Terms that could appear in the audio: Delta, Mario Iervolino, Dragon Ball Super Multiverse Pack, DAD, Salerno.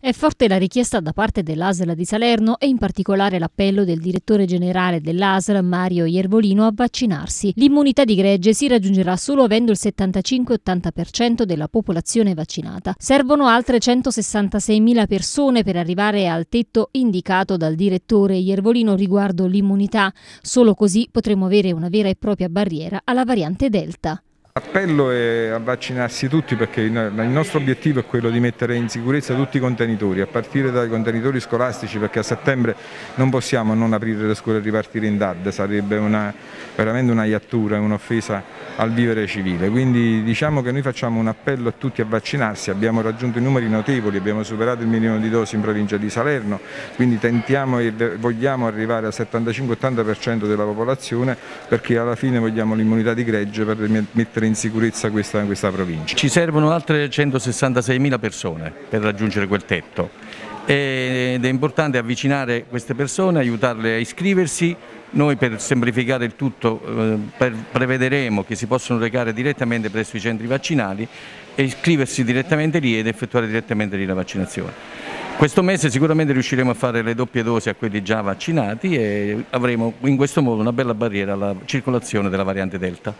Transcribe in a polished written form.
È forte la richiesta da parte dell'ASL di Salerno e in particolare l'appello del direttore generale dell'ASL Mario Iervolino a vaccinarsi. L'immunità di gregge si raggiungerà solo avendo il 75-80% della popolazione vaccinata. Servono altre 166.000 persone per arrivare al tetto indicato dal direttore Iervolino riguardo l'immunità. Solo così potremo avere una vera e propria barriera alla variante Delta. L'appello è a vaccinarsi tutti, perché il nostro obiettivo è quello di mettere in sicurezza tutti i contenitori, a partire dai contenitori scolastici, perché a settembre non possiamo non aprire le scuole e ripartire in DAD, sarebbe veramente una iattura, un'offesa al vivere civile. Quindi diciamo che noi facciamo un appello a tutti a vaccinarsi, abbiamo raggiunto i numeri notevoli, abbiamo superato il milione di dosi in provincia di Salerno, quindi tentiamo e vogliamo arrivare al 75-80% della popolazione, perché alla fine vogliamo l'immunità di gregge per mettere in sicurezza questa provincia. Ci servono altre 166.000 persone per raggiungere quel tetto ed è importante avvicinare queste persone, aiutarle a iscriversi. Noi, per semplificare il tutto, prevederemo che si possono recare direttamente presso i centri vaccinali e iscriversi direttamente lì ed effettuare direttamente lì la vaccinazione. Questo mese sicuramente riusciremo a fare le doppie dosi a quelli già vaccinati e avremo in questo modo una bella barriera alla circolazione della variante Delta.